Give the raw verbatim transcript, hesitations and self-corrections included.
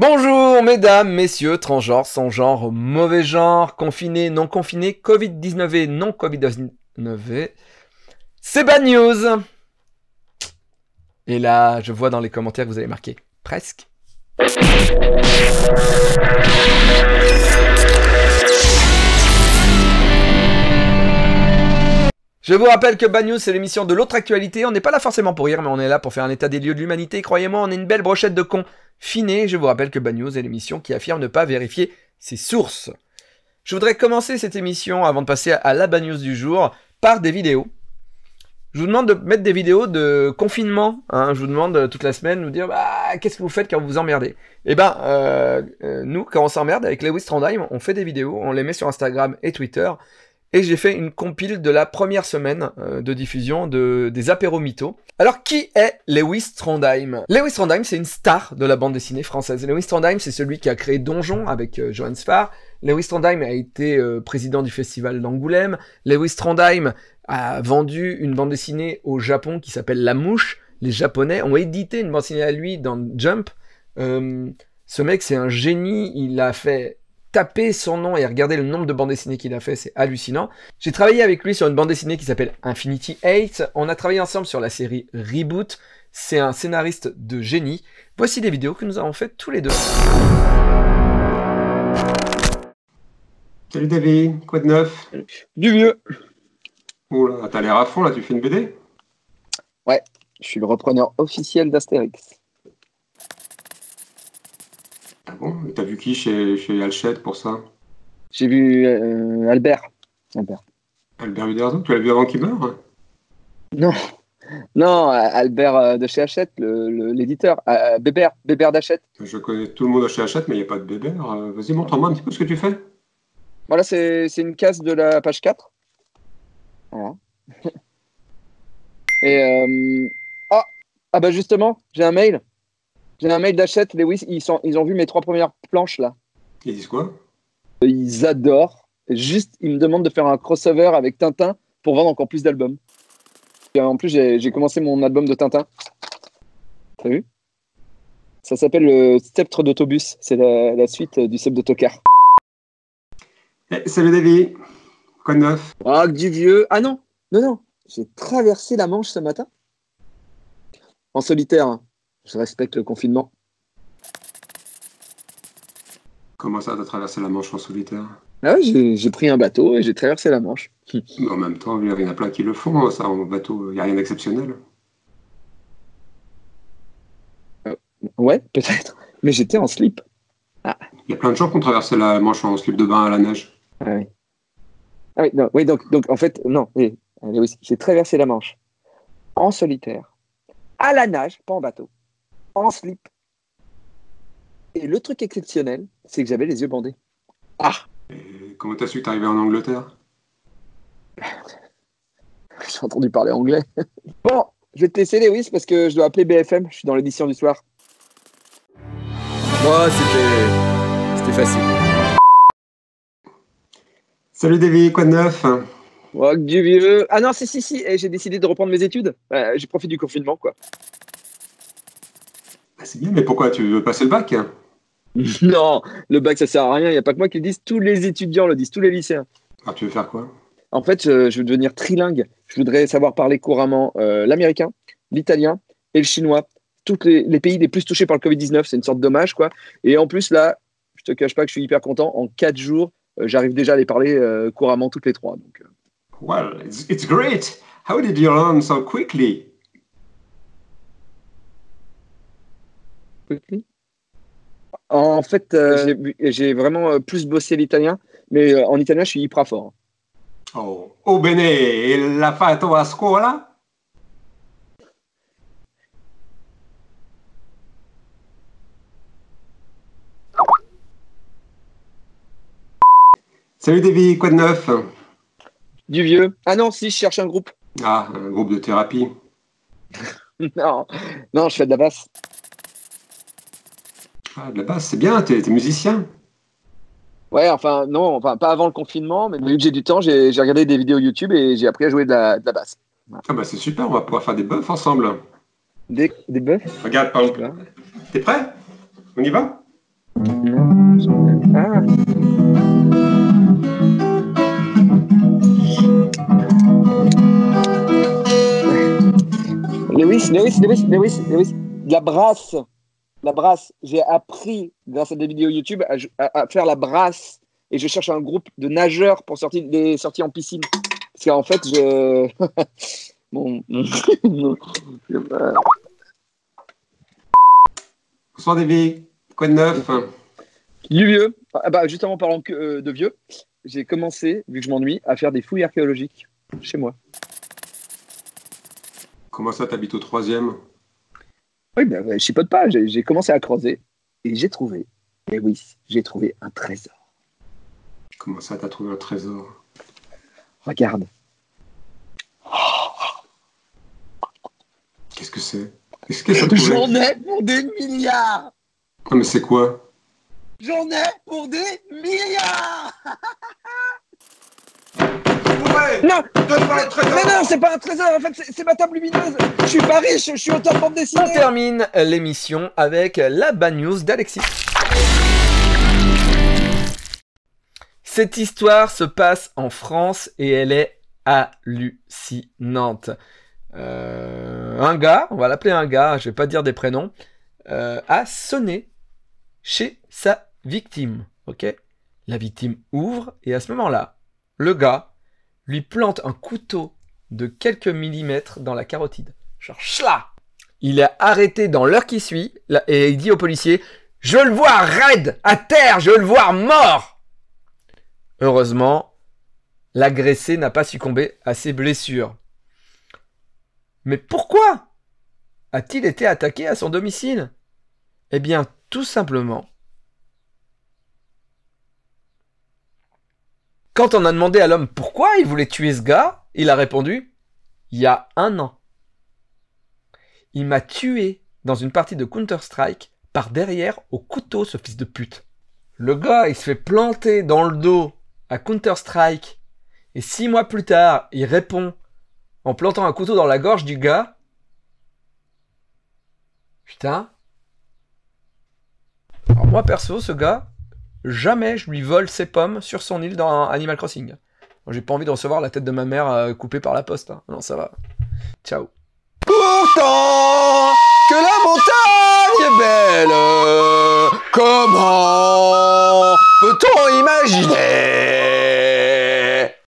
Bonjour mesdames, messieurs, transgenres, sans genre, mauvais genre, confinés, non confinés, Covid dix-neuf et non Covid dix-neuf. C'est bad news. Et là, je vois dans les commentaires que vous avez marqué presque. Je vous rappelle que Bad News, c'est l'émission de l'autre actualité. On n'est pas là forcément pour rire, mais on est là pour faire un état des lieux de l'humanité. Croyez-moi, on est une belle brochette de confinés. Je vous rappelle que Bad News est l'émission qui affirme ne pas vérifier ses sources. Je voudrais commencer cette émission, avant de passer à la Bad News du jour, par des vidéos. Je vous demande de mettre des vidéos de confinement. Hein. Je vous demande toute la semaine de nous dire bah, « Qu'est-ce que vous faites quand vous vous emmerdez ?» Eh ben, euh, euh, nous, quand on s'emmerde, avec Lewis Trondheim, on fait des vidéos, on les met sur Instagram et Twitter. Et j'ai fait une compile de la première semaine euh, de diffusion de, des apéros mythos. Alors, qui est Lewis Trondheim? Lewis Trondheim, c'est une star de la bande dessinée française. Lewis Trondheim, c'est celui qui a créé Donjon avec euh, Johan Sfar. Lewis Trondheim a été euh, président du festival d'Angoulême. Lewis Trondheim a vendu une bande dessinée au Japon qui s'appelle La Mouche. Les Japonais ont édité une bande dessinée à lui dans Jump. Euh, ce mec, c'est un génie. Il a fait... Tapez son nom et regardez le nombre de bandes dessinées qu'il a fait, c'est hallucinant. J'ai travaillé avec lui sur une bande dessinée qui s'appelle Infinity huit. On a travaillé ensemble sur la série Reboot. C'est un scénariste de génie. Voici des vidéos que nous avons faites tous les deux. Salut David, quoi de neuf? Du vieux. Oula, t'as l'air à fond là, tu fais une B D? Ouais, je suis le repreneur officiel d'Astérix. Ah bon, t'as vu qui chez, chez Hachette pour ça? J'ai vu euh, Albert. Albert. Albert Uderzo, tu l'as vu avant qu'il meure? Non, non, Albert de chez Hachette, l'éditeur. Euh, Bébert, Bébert d'Hachette. Je connais tout le monde de chez Hachette, mais il n'y a pas de Bébert. Vas-y, montre-moi un petit peu ce que tu fais. Voilà, c'est une case de la page quatre. Voilà. Et... Euh... Ah, ah bah justement, j'ai un mail. J'ai un mail d'Hachette, Lewis, ils, sont, ils ont vu mes trois premières planches là. Ils disent quoi? Ils adorent. Juste, ils me demandent de faire un crossover avec Tintin pour vendre encore plus d'albums. En plus, j'ai commencé mon album de Tintin. T'as vu? Ça s'appelle le Sceptre d'autobus. C'est la, la suite du Sceptre d'autocar. Hey, salut David. Quoi de neuf? Ah, du vieux. Ah non, non, non. J'ai traversé la Manche ce matin. En solitaire, hein. Je respecte le confinement. Comment ça, t'as traversé la Manche en solitaire? Ah oui, j'ai pris un bateau et j'ai traversé la Manche. Mais en même temps, il y en a plein qui le font, ça, en bateau. Il n'y a rien d'exceptionnel. Euh, ouais, peut-être. Mais j'étais en slip. Ah. Il y a plein de gens qui ont traversé la Manche en slip de bain à la neige. Ah oui. Ah oui, non, oui donc, donc en fait, non. Oui, oui, j'ai traversé la Manche en solitaire, à la nage, pas en bateau. En slip. Et le truc exceptionnel, c'est que j'avais les yeux bandés. Ah! Et comment t'as su t'arriver en Angleterre? J'ai entendu parler anglais. Bon, je vais te laisser Lewis parce que je dois appeler B F M, je suis dans l'édition du soir. Moi, oh, c'était... c'était facile. Salut Davy, quoi de neuf? Oh, du vieux. Ah non, si, si, si, j'ai décidé de reprendre mes études. Euh, j'ai profité du confinement, quoi. C'est bien, mais pourquoi tu veux passer le bac? Non, le bac, ça sert à rien. Il n'y a pas que moi qui le disent. Tous les étudiants le disent, tous les lycéens. Alors, tu veux faire quoi? En fait, je, je veux devenir trilingue. Je voudrais savoir parler couramment euh, l'américain, l'italien et le chinois. Tous les, les pays les plus touchés par le Covid dix-neuf. C'est une sorte d'hommage, quoi. Et en plus, là, je te cache pas que je suis hyper content. En quatre jours, euh, j'arrive déjà à les parler euh, couramment toutes les trois. Donc, euh... Well, it's, it's great. How did you learn so quickly? En fait, euh, j'ai vraiment euh, plus bossé l'italien, mais euh, en italien, je suis hyper fort. Oh, oh bene, il l'a fatto a scuola? Salut Davy, quoi de neuf? Du vieux. Ah non, si, je cherche un groupe. Ah, un groupe de thérapie. Non, non, je fais de la basse. Ah, de la basse, c'est bien, t'es musicien. Ouais, enfin, non, enfin, pas avant le confinement, mais vu que j'ai du temps, j'ai regardé des vidéos YouTube et j'ai appris à jouer de la, de la basse. Voilà. Ah bah c'est super, on va pouvoir faire des buffs ensemble. Des, des buffs? Regarde, par exemple. T'es prêt? On y va? Ah. Lewis, Lewis, Lewis, Lewis, Lewis, la brasse, la brasse. J'ai appris grâce à des vidéos YouTube à, à, à faire la brasse et je cherche un groupe de nageurs pour sortir des sorties en piscine. Parce qu'en fait, je. Bon. Bonsoir, David. Quoi de neuf? Du vieux. Ah bah, justement, en parlant que, euh, de vieux, j'ai commencé, vu que je m'ennuie, à faire des fouilles archéologiques chez moi. Comment ça, t'habites au troisième? Oui, ben, je chipote pas. J'ai commencé à creuser et j'ai trouvé. Et oui, j'ai trouvé un trésor. Comment ça, t'as trouvé un trésor? Regarde. Qu'est-ce que c'est? Qu'est-ce que ça trouve? J'en ai pour des milliards. Non mais c'est quoi? J'en ai pour des milliards. Ouais, non, donne pas le trésor. Non, non, c'est pas un trésor, en fait, c'est ma table lumineuse. Je suis pas riche, je suis auteur de bande dessinée. On termine l'émission avec la bad news d'Alexis. Cette histoire se passe en France et elle est hallucinante. Euh, un gars, on va l'appeler un gars, je vais pas dire des prénoms, euh, a sonné chez sa victime. Ok, la victime ouvre et à ce moment-là, le gars lui plante un couteau de quelques millimètres dans la carotide. Genre chla. Il est arrêté dans l'heure qui suit là, et il dit au policier: je le vois raide à terre, je le vois mort. Heureusement, l'agressé n'a pas succombé à ses blessures. Mais pourquoi a-t-il été attaqué à son domicile? Eh bien, tout simplement, quand on a demandé à l'homme pourquoi il voulait tuer ce gars, il a répondu: il y a un an. Il m'a tué dans une partie de Counter-Strike par derrière au couteau, ce fils de pute. Le gars, il se fait planter dans le dos à Counter-Strike, et six mois plus tard, il répond en plantant un couteau dans la gorge du gars. Putain. Alors moi, perso, ce gars, jamais je lui vole ses pommes sur son île dans Animal Crossing. J'ai pas envie de recevoir la tête de ma mère coupée par la poste. Hein. Non, ça va. Ciao. Pourtant que la montagne est belle, comment peut-on imaginer